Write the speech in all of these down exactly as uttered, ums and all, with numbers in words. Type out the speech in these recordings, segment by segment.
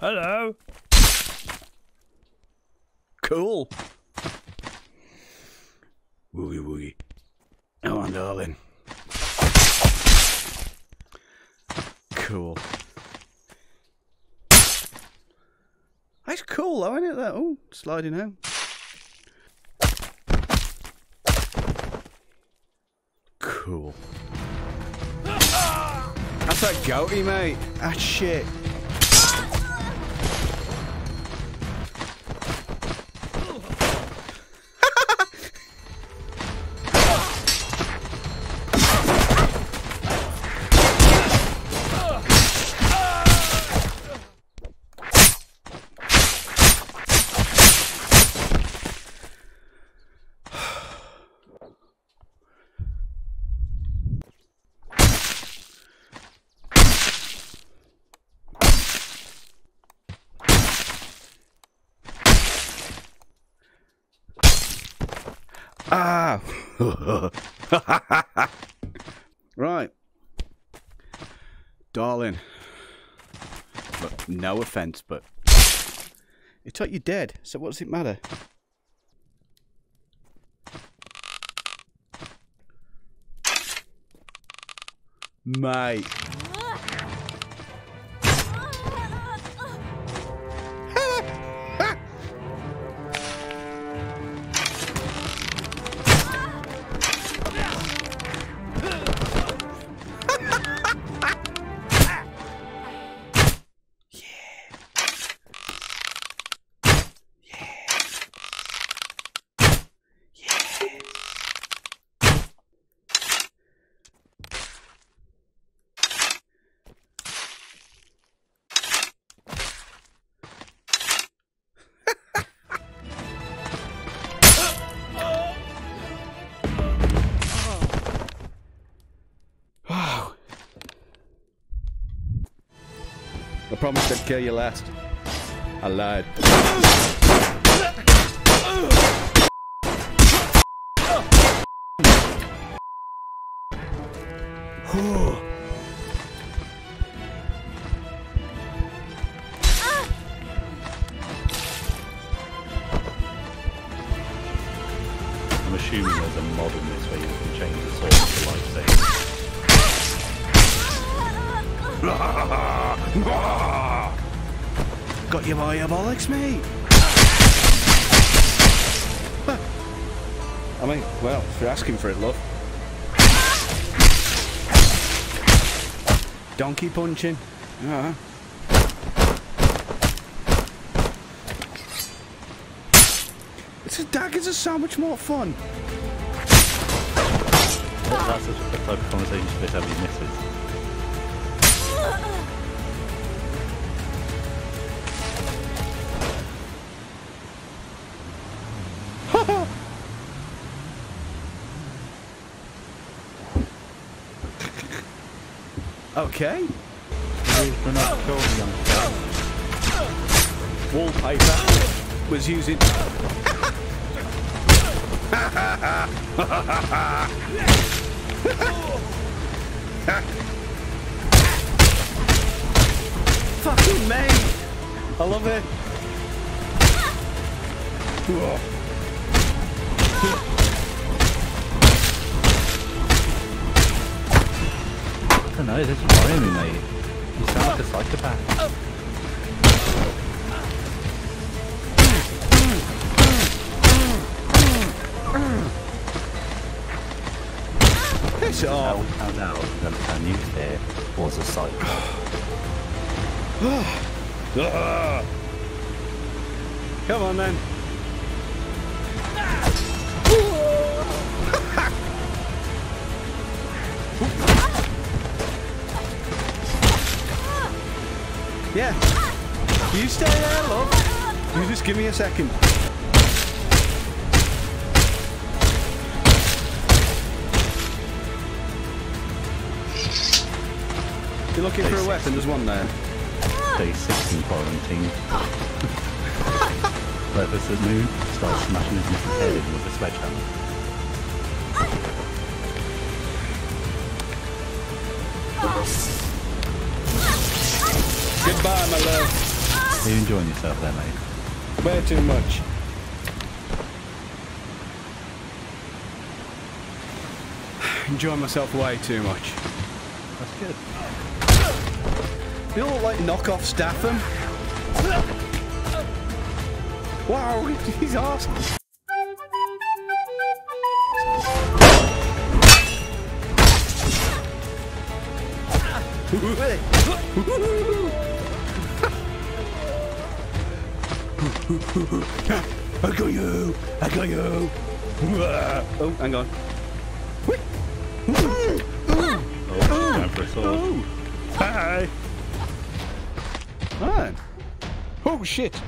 Hello. Cool. Woogie woogie. Come on, darling. Cool. That's cool though, isn't it? That oh, sliding out. Cool. That's that goatee, mate. Ah, shit. Ah! Right. Darling. Look, no offence, but... it's like you're dead, so what does it matter? Mate. I promised I'd kill you last. I lied. I'm assuming there's a mod in this where you can change the source to lifesavers. Got you by your bollocks, mate. I mean, well, if you're asking for it, love. Donkey punching. Uh-huh. It's a daggers are so much more fun. Well, that's the type of conversation you should have your missus. Okay. Wallpaper was using. Fucking me! I love it. Whoa. I don't know, this is worrying me, mate. You sound like a psychopath. Piss it off! I found out that the man used there was a psychopath. Come on, then. Yeah, you stay there, love. You just give me a second. You're looking day for a weapon, there's one there. Day six in quarantine. Purpose at noon, starts smashing his missus' head in with a sledgehammer. Goodbye, my love. Are you enjoying yourself there, mate? Way too much. Enjoying myself way too much. That's good. They all look like knockoff Statham. Wow, he's awesome. I got you! I got you! Oh, hang on. Oh, time for a sword. Hi! Man. Oh, shit!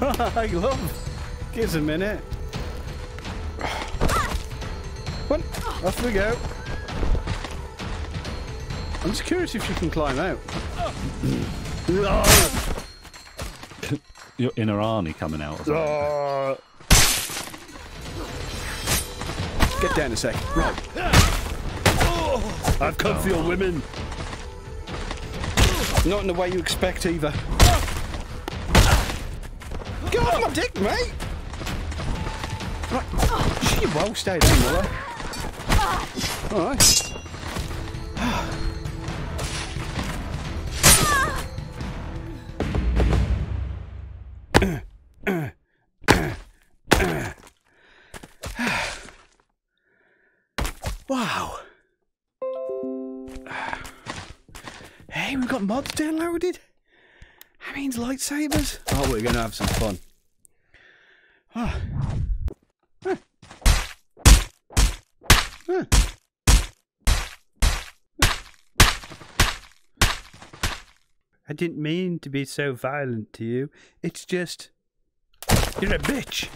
I love! Give us a minute. One. Off we go. I'm just curious if you can climb out. Your inner Arnie coming out. Or get down a sec. Right. I've come oh. for your women. Not in the way you expect either. Get off my dick, mate! Right. She well stayed in, Miller. Alright. Wow. Hey, we've got mods downloaded. That means lightsabers. Oh, we're going to have some fun. Oh. Huh. Huh. I didn't mean to be so violent to you. It's just... You're a bitch.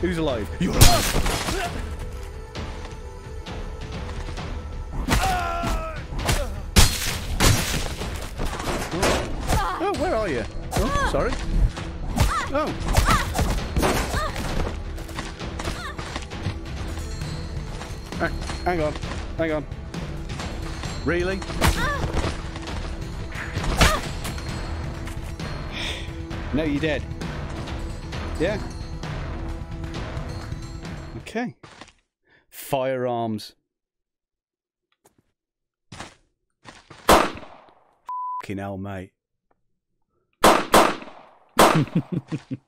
Who's alive? You're alive! Oh, where are you? Oh, sorry. Oh. Ah, hang on, hang on. Really? No, you're dead. Yeah? Okay. Firearms. Fucking hell, mate.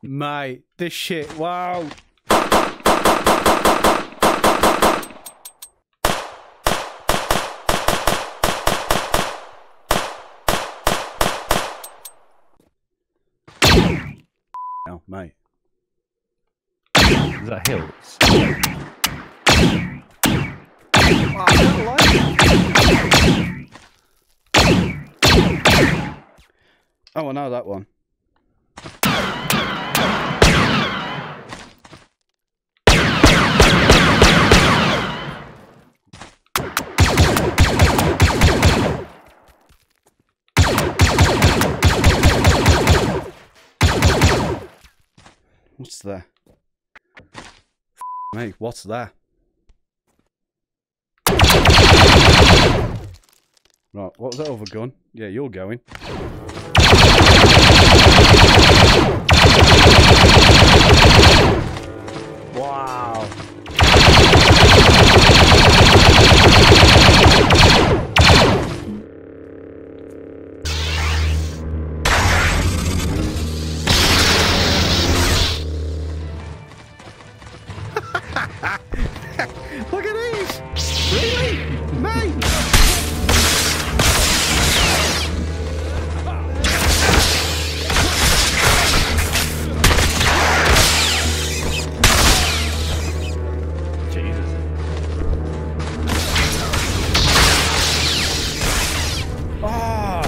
Mate, this shit, wow. Oh, mate. Is that hills? Wow, I don't like it. Oh, I know that one. What's there? Mate, what's that? Right, what was that other gun? Yeah, you're going. Wow. Look at these! Really? Mate! Jesus. Ah!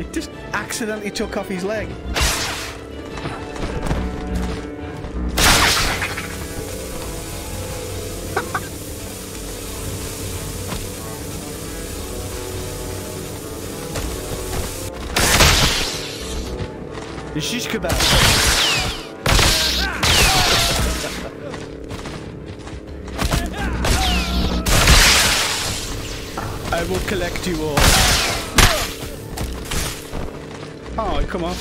It just accidentally took off his leg. The shish kebab. I will collect you all. Oh, come on.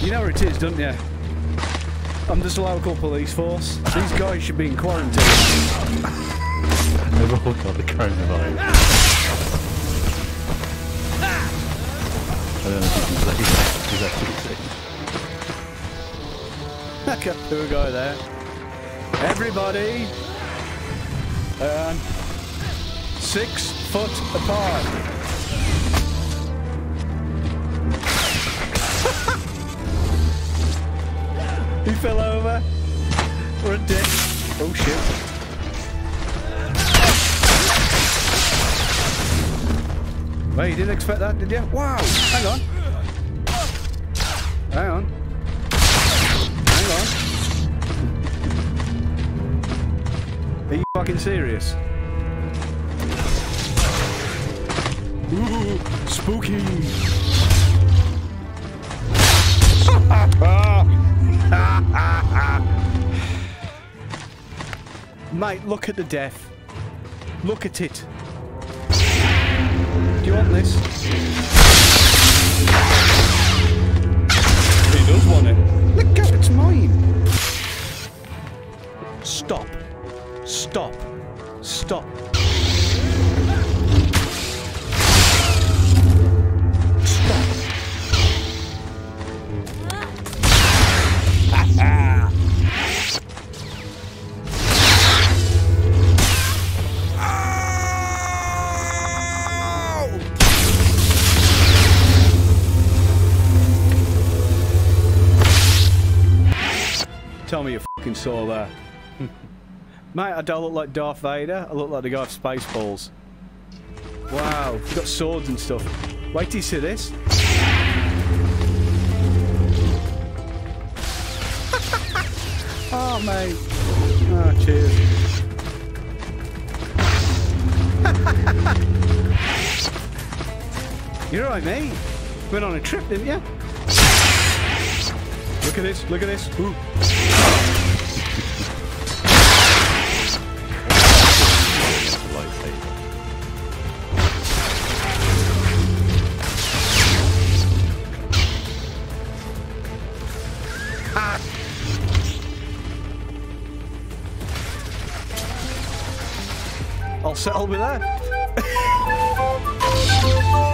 You know where it is, don't you? I'm just a local police force. These guys should be in quarantine. They've all got the coronavirus. I don't know if you can say that. Is that what you say? Okay, there we go there. Everybody! Um... Six foot apart. He fell over. We're a dick. Oh shit. Wait, you didn't expect that, did you? Wow! Hang on. Hang on. Hang on. Are you fucking serious? Ooh, spooky! Mate, look at the death. Look at it. Do you want this? He does want it. Look out, it's mine! Stop. Stop. Stop. Tell me you fucking saw that. Mate, I don't look like Darth Vader. I look like the guy of Spaceballs. Wow, he's got swords and stuff. Wait till you see this. Oh, mate. Oh, cheers. You're all right, mate. Went on a trip, didn't you? Look at this, look at this. Ooh. Ah. I'll settle with that.